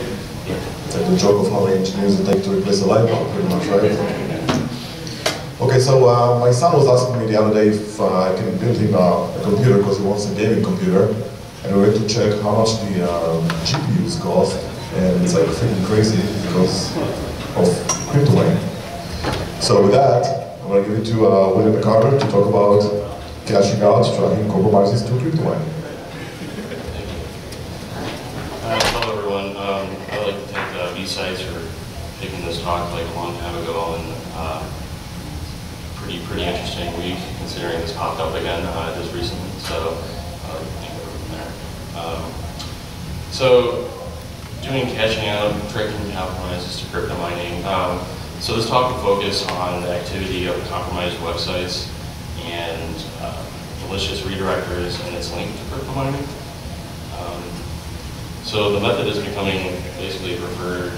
Okay. Like the joke of how many engineers it takes to replace a light bulb, pretty much, right? Okay, so my son was asking me the other day if I can build him a computer because he wants a gaming computer, and we went to check how much the GPUs cost, and it's like freaking crazy because of crypto mining. So with that, I'm going to give it to William MacArthur to talk about cashing out, tracking compromises to crypto mining. Hello everyone, I'd like to thank the B-Sides for taking this talk like a long time ago, and pretty interesting week considering this popped up again just recently, so thank you from there. So doing caching out, tracking compromises to crypto mining. So this talk will focus on the activity of compromised websites and malicious redirectors and its link to crypto mining. So the method is becoming basically preferred,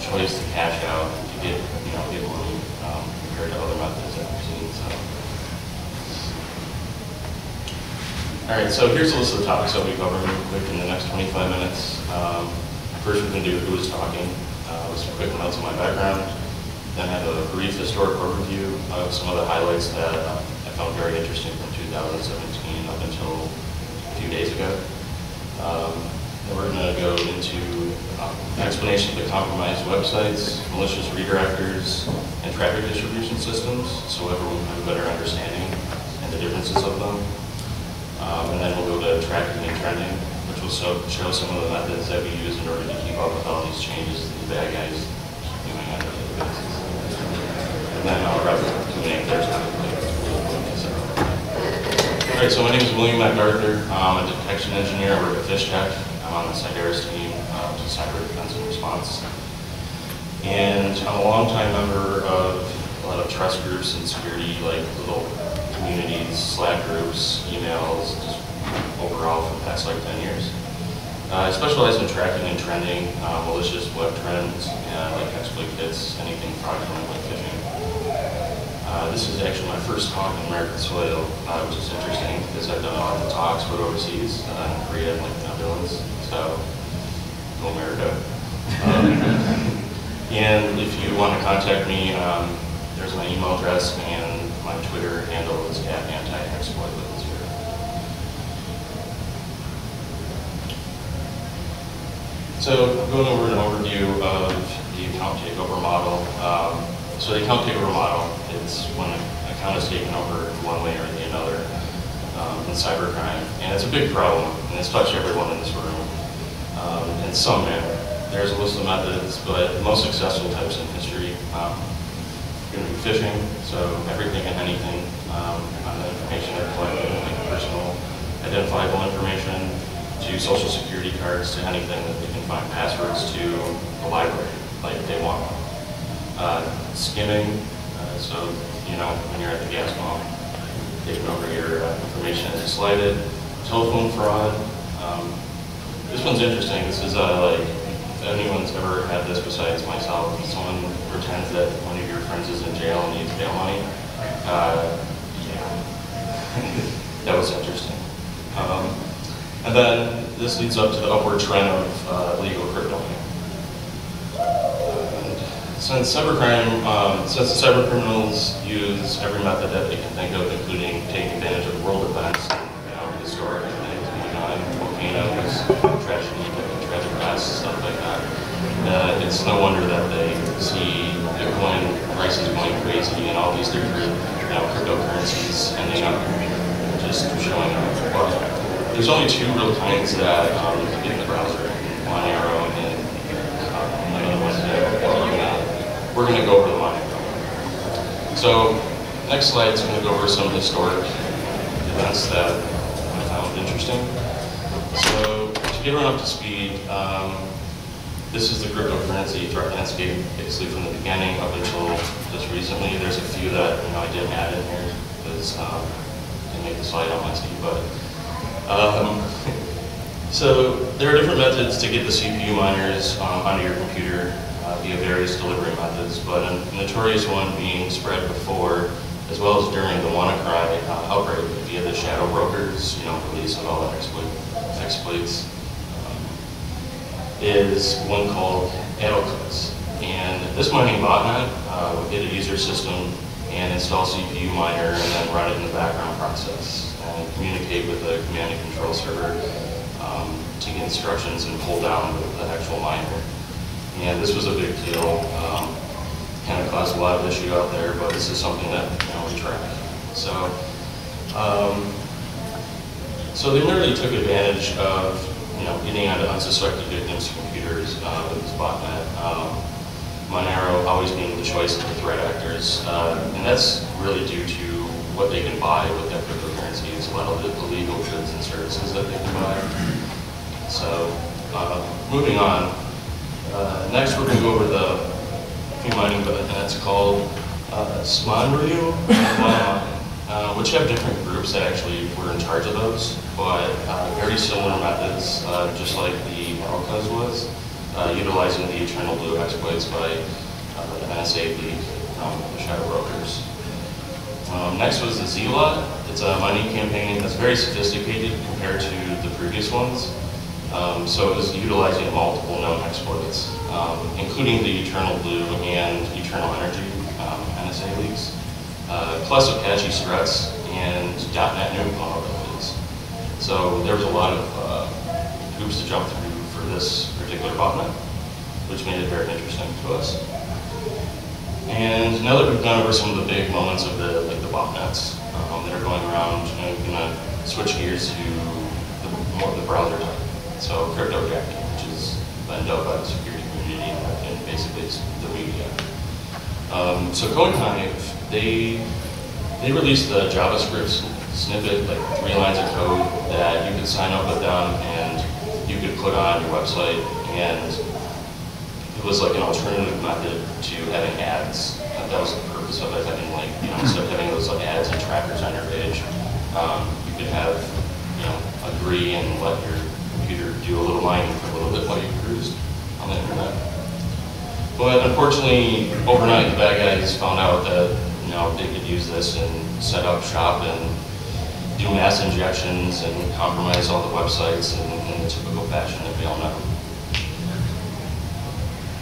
choice to cache out to get, get money compared to other methods that we've seen. So. All right, so here's a list of topics that we cover real quick in the next 25 minutes. First, we're going to do who is talking. Some quick notes on my background, then have a brief historic overview of some of the highlights that I found very interesting from 2017 up until a few days ago. And we're going to go into explanation of the compromised websites, malicious redirectors, and traffic distribution systems, so everyone will have a better understanding and the differences of them. And then we'll go to tracking and trending, which will show some of the methods that we use in order to keep up with all these changes that the bad guys are doing on a daily basis. And then I'll wrap up the Q&A if there's time. All right, so my name is William MacArthur. I'm a detection engineer. I work at FishTech. I'm on the Cyberis team, which is Cyber Defense and Response. And I'm a longtime member of a lot of trust groups and security, like little communities, Slack groups, emails, just overall for the past like 10 years. I specialize in tracking and trending, malicious web trends, and like exploit kits, anything fraudulent like phishing. This is actually my first talk on American soil, which is interesting because I've done a lot of talks but overseas in Korea and like the Netherlands, so go America. And if you want to contact me, there's my email address and my Twitter handle is @anti-exploit. So going over an overview of the account takeover model. So the account takeover model, it's when an account is taken over one way or the other in cybercrime. And it's a big problem, and it's touched everyone in this room in some manner. There's a list of methods, but the most successful types in history are going to be phishing, so everything and anything on the information they're collecting, like personal identifiable information, to social security cards, to anything that they can find passwords to the library, like they want. Skimming, so when you're at the gas pump, taking over your information as you slide it. Telephone fraud. This one's interesting. This is like, if anyone's ever had this besides myself, someone pretends that one of your friends is in jail and needs bail money. Yeah, that was interesting. And then this leads up to the upward trend of legal crypto mining. Since cyber criminals use every method that they can think of, including taking advantage of world events, historic things going on, volcanoes, tragic past, stuff like that, it's no wonder that they see Bitcoin prices going crazy and all these different cryptocurrencies ending up just showing up. Well, there's only two real kinds that you can get in the browser, Monero and another one that we're going to go over the Monero. So next slide is going to go over some historic events that I found interesting. So to get everyone up to speed, this is the cryptocurrency threat landscape basically from the beginning up until just recently. There's a few that I didn't add in here because I didn't make the slide on my speed, but. So there are different methods to get the CPU miners onto your computer via various delivery methods, but a notorious one being spread before, as well as during the WannaCry outbreak via the shadow brokers, release of all the exploits. is one called Adylkuzz. And this mining botnet would get a user system and install CPU miner and then run it in the background process and communicate with the command and control server to get instructions and pull down the actual miner. And this was a big deal. Kind of caused a lot of issue out there, but this is something that we track. So, so they really took advantage of getting onto unsuspected victims' computers with this botnet. Monero always being the choice of the threat actors, and that's really due to what they can buy with their cryptocurrencies, a lot of the illegal goods and services that they can buy. So, moving on. Next, we're going to go over the mining button, and that's called Smominru and which have different groups that actually were in charge of those, but very similar methods, just like the Marokas was. Utilizing the eternal blue exploits by the NSA league, the shadow brokers. Next was the ZILA. It's a mining campaign that's very sophisticated compared to the previous ones. So it was utilizing multiple known exploits, including the eternal blue and eternal energy NSA leaks, plus Apache struts and .NET new vulnerabilities. So there was a lot of hoops to jump through for this particular botnet, which made it very interesting to us. And now that we've gone over some of the big moments of the the botnets that are going around, we're going to switch gears to more of the browser type. So cryptojacking, which is been dealt by the security community and basically the media. So CoinHive, they released the JavaScript snippet, like 3 lines of code that you could sign up with them and you could put on your website, and it was like an alternative method to having ads. That was the purpose of it, having instead of having those ads and trackers on your page, you could have agree and let your computer do a little mining for a little bit while you cruised on the internet. But unfortunately, overnight the bad guys found out that they could use this and set up shop and do mass injections and compromise all the websites in the typical fashion that we all know.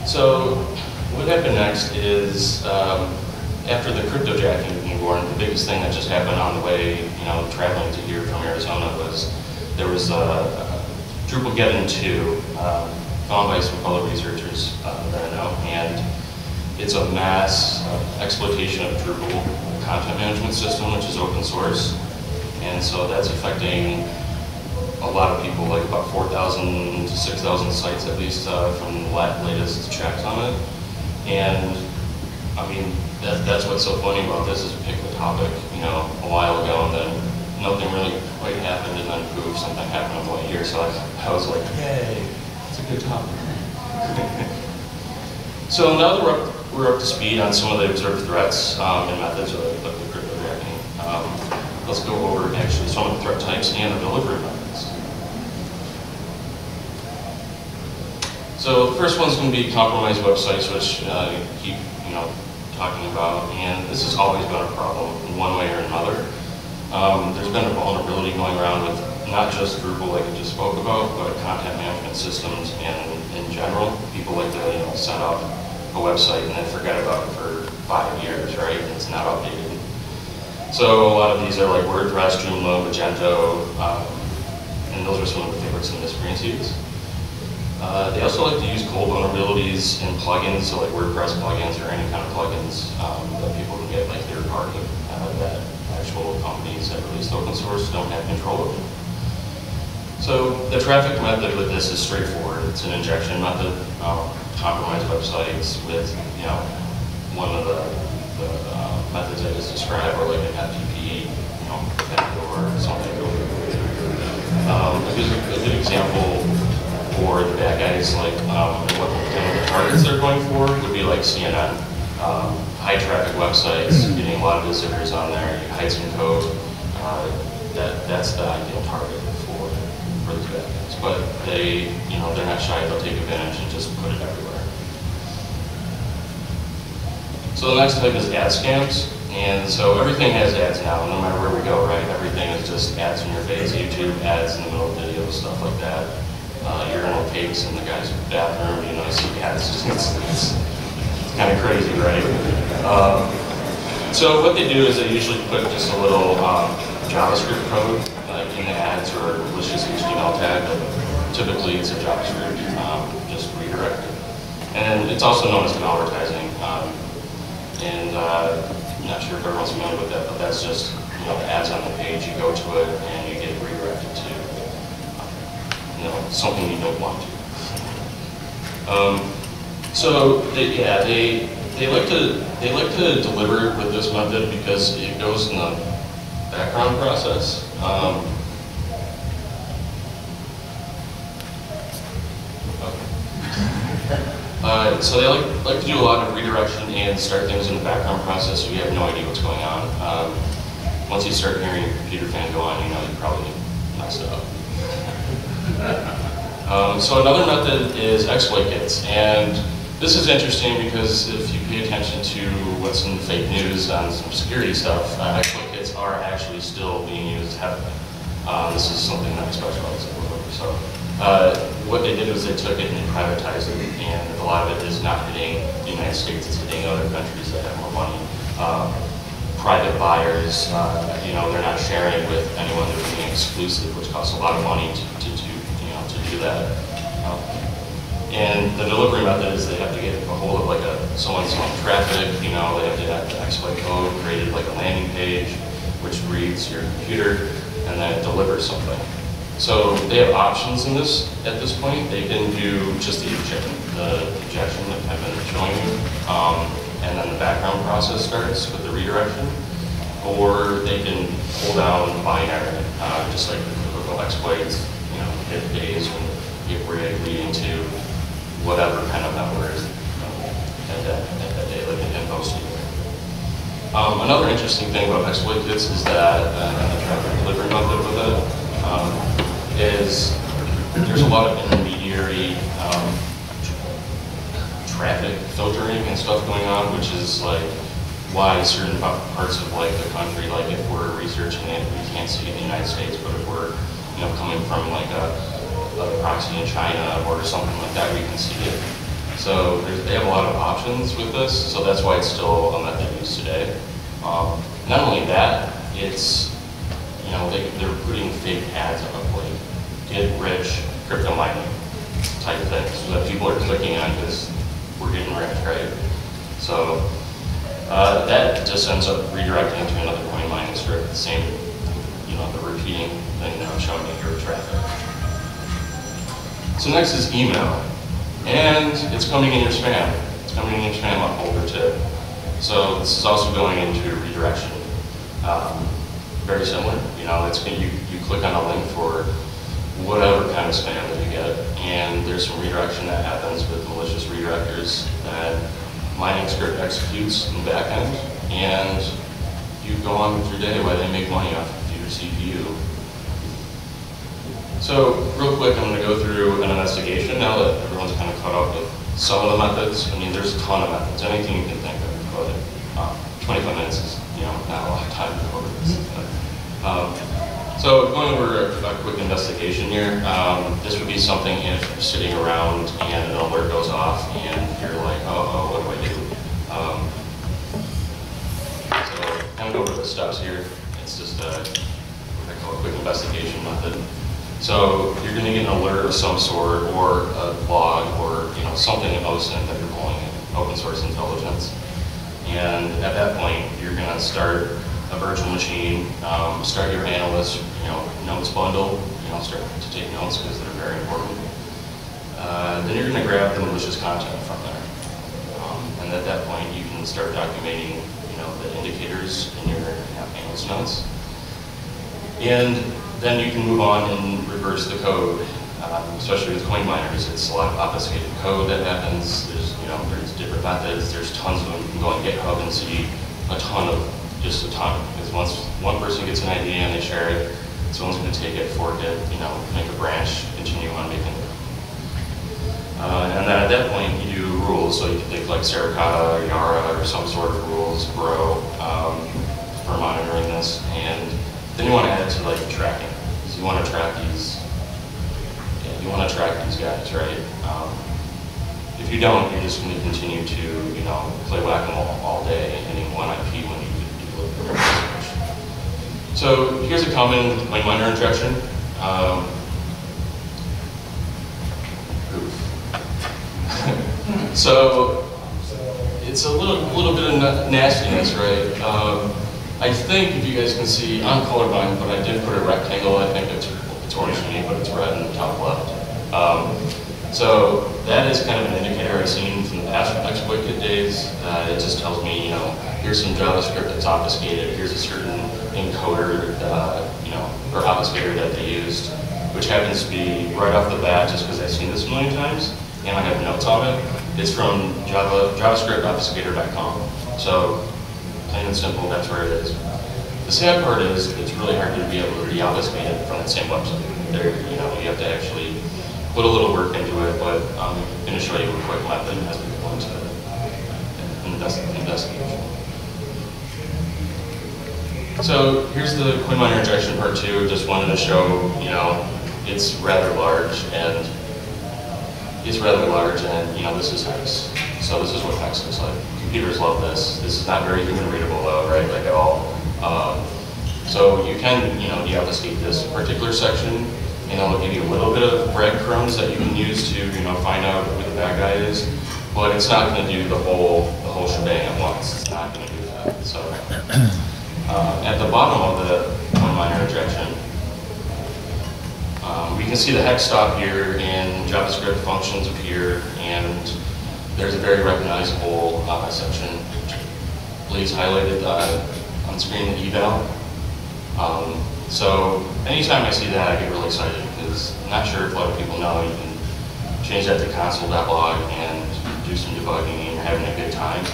So what happened next is, after the cryptojacking being born, the biggest thing that just happened on the way, traveling to here from Arizona was, there was a Drupal Geddon 2 found by some fellow researchers that I know, and it's a mass exploitation of Drupal content management system, which is open source. And so that's affecting a lot of people, like about 4,000 to 6,000 sites at least from the latest checks on it. And I mean, that's what's so funny about this is we picked the topic, a while ago, and then nothing really quite happened, and then poof, something happened in 1 year. So I was like, yay, it's a good topic. So now that we're up to speed on some of the observed threats and methods of the cryptojacking, let's go over actually some of the threat types and the delivery methods. So the first one's going to be compromised websites, which you keep talking about, and this has always been a problem in one way or another. There's been a vulnerability going around with not just Drupal, like I just spoke about, but content management systems and in general. People like to set up a website and then forget about it for 5 years, right? And it's not updated. So a lot of these are like WordPress, Joomla, Magento, and those are some of the favorites and miscreants use. They also like to use cold vulnerabilities in plugins, so like WordPress plugins or any kind of plugins that people can get, like third party, that actual companies that release open source don't have control over. So the traffic method with this is straightforward. It's an injection method, compromise websites with one of the methods I just described, or like an FTP, backdoor or something. A good example for the bad guys, like what the targets they're going for would be like CNN. High traffic websites, getting a lot of visitors on there, you hide some code. That's the ideal target for the bad guys. But they, they're not shy, they'll take advantage and just put it everywhere. So the next type is ad scams, and so everything has ads now, no matter where we go, right? Everything is just ads in your face, YouTube ads in the middle of videos, stuff like that. urinal pigs in the guy's bathroom, you know, so yeah, it's kind of crazy, right? So what they do is they usually put just a little JavaScript code like in the ads or let's just HTML tag, but typically it's a JavaScript just redirect. And it's also known as malvertising. I'm not sure if everyone's familiar with that, but that's just, you know, the ads on the page, you go to it and you get redirected to something you don't want to. So they like to deliver with this method because it goes in the background process. So they like to do a lot of redirection and start things in the background process so you have no idea what's going on. Once you start hearing your computer fan go on, you know you probably messed it up. So another method is exploit kits, and this is interesting because if you pay attention to what's in the fake news on some security stuff, exploit kits are actually still being used heavily. This is something that I specialize in. So what they did was they took it and privatized it, and a lot of it is not hitting the United States, it's hitting other countries that have more money. Private buyers, you know, they're not sharing with anyone, they're being exclusive, which costs a lot of money to do that. And the delivery method is they have to get a hold of like a someone's on traffic, you know, they have to have the exploit code created like a landing page, which reads your computer, and then it delivers something. So they have options in this at this point. They didn't do just the ejection that I've been showing you, and then the background process starts with the redirection, or they can pull down binary, just like the typical exploits. Hit days when you were leading to whatever kind of numbers at that day, like in posting. Another interesting thing about exploit kits is that the traffic delivery method with it is there's a lot of intermediary traffic filtering and stuff going on, which is like why certain parts of like the country, like if we're researching it, we can't see in the United States, but if we're coming from like a proxy in China or something like that, we can see it. So they have a lot of options with this, so that's why it's still a method used today. Not only that, it's, they're putting fake ads up like get rich crypto mining type thing, so that people are clicking on because we're getting rich, right? So that just ends up redirecting to another coin mining script, the same, the repeating thing that I'm showing you your traffic. So next is email, and it's coming in your spam. It's coming in your spam on folder tip. So this is also going into redirection. Very similar, it's you click on a link for whatever kind of spam that you get, and there's some redirection that happens with malicious redirectors that mining script executes in the back end, and you go on with your day while they make money off CPU. So real quick, I'm going to go through an investigation now that everyone's kind of caught up with some of the methods. I mean, there's a ton of methods, anything you can think of, but 25 minutes is not a lot of time to go over this. So going over a quick investigation here, this would be something if you're sitting around and an alert goes off and you're like, oh, what do I do? So kind of go over the steps here. It's just what I call a quick investigation method. So you're going to get an alert of some sort, or a log, or something in OSINT that you're calling open source intelligence. And at that point, you're going to start a virtual machine, start your analyst, notes bundle, start to take notes because they're very important. Then you're going to grab the malicious content from there, and at that point, you can start documenting the indicators in your analyst notes. And then you can move on and reverse the code. Especially with coin miners, it's a lot of obfuscated code that happens. There's different methods. There's tons of them. You can go on GitHub and see a ton. Because once one person gets an idea and they share it, someone's going to take it, fork it, make a branch, continue on making it. And then at that point, you do rules. So you can think like Suricata or Yara or some sort of rules, for monitoring this. And then you want to add to like tracking. So you want to track these. You you want to track these guys, right? If you don't, you're just going to continue to, you know, play whack-a-mole all day, hitting one IP when you do look for research. So here's a common like minor injection. So it's a little bit of nastiness, right? I think if you guys can see, I'm colorblind, but I did put a rectangle. I think it's orange to me, but it's red in the top left. So that is kind of an indicator I've seen from the past exploited days. It just tells me, you know, here's some JavaScript that's obfuscated. Here's a certain encoder, you know, or obfuscator that they used, which happens to be right off the bat, just because I've seen this a million times and I have notes on it. It's from JavaScriptObfuscator.com. So plain and simple, that's where it is. The sad part is it's really hard to be able to re-obfuscate it from the same website. There, you know, you have to actually put a little work into it, but I'm going to show you a quick method as we go into the investigation. So here's the CoinMiner injection part 2. Just wanted to show, you know, it's rather large and you know, this is hex. So this is what hex looks like. Computers love this. This is not very human readable though, right, like at all. So you can, you know, deobfuscate this particular section, and I'll give you a little bit of breadcrumbs that you can use to, you know, find out who the bad guy is. But it's not going to do the whole shebang at once. It's not going to do that. So at the bottom of the minor injection, we can see the hex stop here, and JavaScript functions appear, and there's a very recognizable section. Blaze highlighted on screen eval. So anytime I see that, I get really excited because I'm not sure if a lot of people know you can change that to console.log and do some debugging and you're having a good time.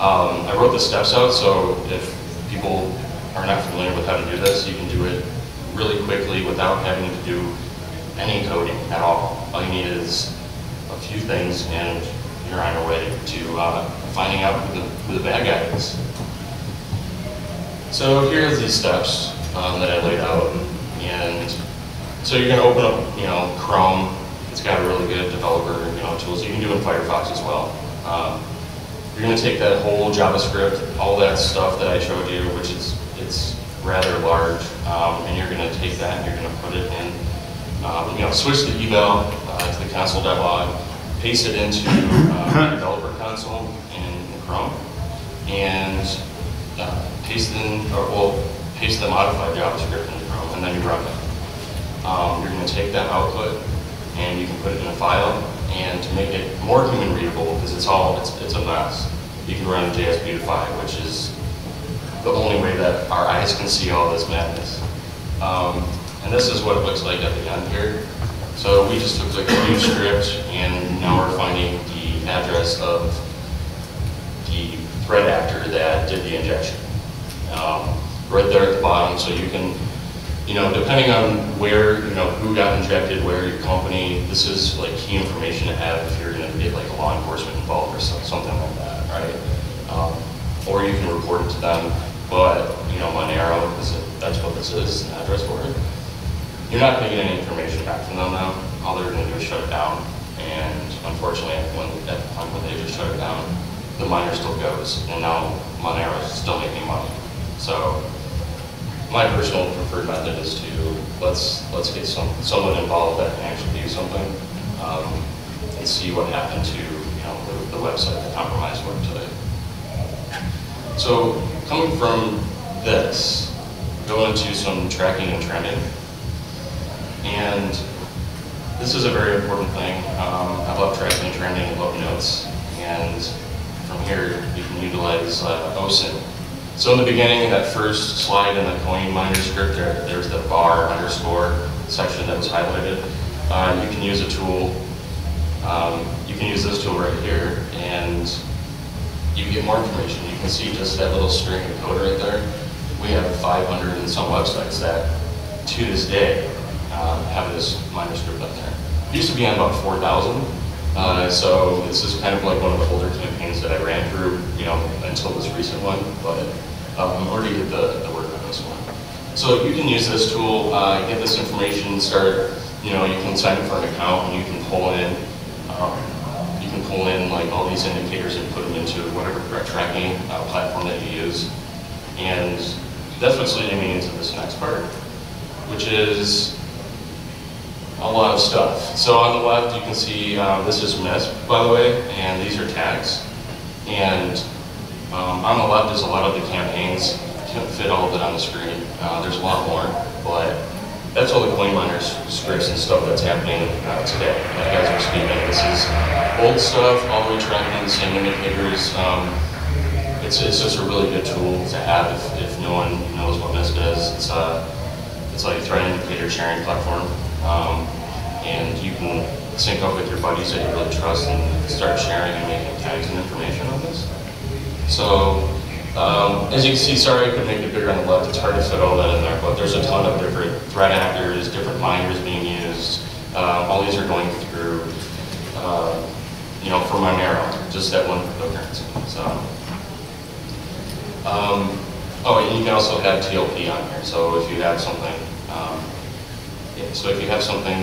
I wrote the steps out, so if people are not familiar with how to do this, you can do it really quickly without having to do any coding at all. All you need is a few things and you're on your way to finding out who the bad guy is. So here are these steps that I laid out, and so you're going to open up, you know, Chrome. It's got a really good developer, you know, tools. You can do it in Firefox as well. You're going to take that whole JavaScript, all that stuff that I showed you, which is it's rather large, and you're going to take that and you're going to put it in, you know, switch the eval to the console.log, paste it into the developer console in Chrome, and paste the modified JavaScript in Chrome, and then you run it. You're going to take that output, and you can put it in a file, and to make it more human readable, because it's a mess, you can run JS Beautify, which is the only way that our eyes can see all this madness. And this is what it looks like at the end here. So we just took like a new script, and now we're finding the address of the thread actor that did the injection. Right there at the bottom, so you can, you know, depending on where, you know, who got injected, where your company, this is like key information to have if you're going to get like a law enforcement involved or something like that, right? Or you can report it to them, but, you know, Monero, that's what this is, an address for it. You're not going to get any information back from them now. All they're going to do is shut it down, and unfortunately, at the point when they just shut it down, the miner still goes, and now Monero is still making money. So my personal preferred method is to let's get someone involved that can actually do something and see what happened to, you know, the website, the compromised website. So coming from this, go into some tracking and trending, and this is a very important thing. I love tracking and trending. I love notes, and from here you can utilize OSINT. So in the beginning, that first slide in the CoinMiner script, there's the bar underscore section that was highlighted. You can use a tool. You can use this tool right here, and you get more information. You can see just that little string of code right there. We have 500 and some websites that, to this day, have this miner script up there. It used to be on about 4,000. So this is kind of like one of the older campaigns that I ran through, you know, until this recent one, but I already did the work on this one. So you can use this tool, get this information, start you know, you can sign up for an account and you can pull in like all these indicators and put them into whatever tracking platform that you use. And that's what's leading me into this next part, which is a lot of stuff. So on the left, you can see this is MESP, by the way, and these are tags. And on the left is a lot of the campaigns. Can't fit all of it on the screen. There's a lot more, but that's all the CoinMiners scripts and stuff that's happening today, like as we're speaking. This is old stuff, all the way tracking the same indicators. It's just a really good tool to have if no one knows what MESP is. It's like a threat indicator sharing platform, and you can sync up with your buddies that you really trust and start sharing and making tags and information on this. So as you can see, sorry I could make it bigger on the left, it's hard to fit all that in there, but there's a ton of different threat actors, different miners being used. All these are going through, you know, for Monero, just that one cryptocurrency. So, oh, and you can also have TLP on here. So if you have something,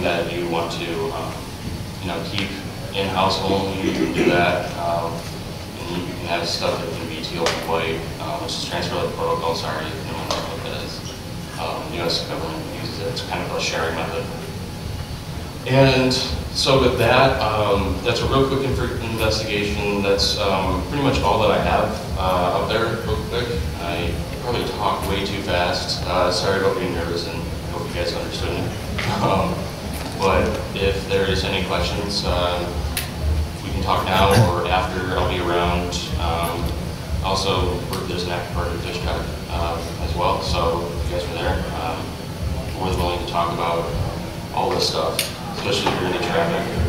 that you want to, you know, keep in house only, you can do that. And you can have stuff that can be TLP, which is transfer-like protocol. Sorry, if no one knows what that is. U.S. government uses it. It's kind of a sharing method. And so with that, that's a real quick investigation. That's pretty much all that I have up there, real quick. I probably talk way too fast. Sorry about being nervous, and I hope you guys understood me. But if there is any questions, we can talk now or after. I'll be around. Also, there's an active part of FishTech as well. So if you guys are there, I'm more than willing to talk about all this stuff, especially if you're into traffic.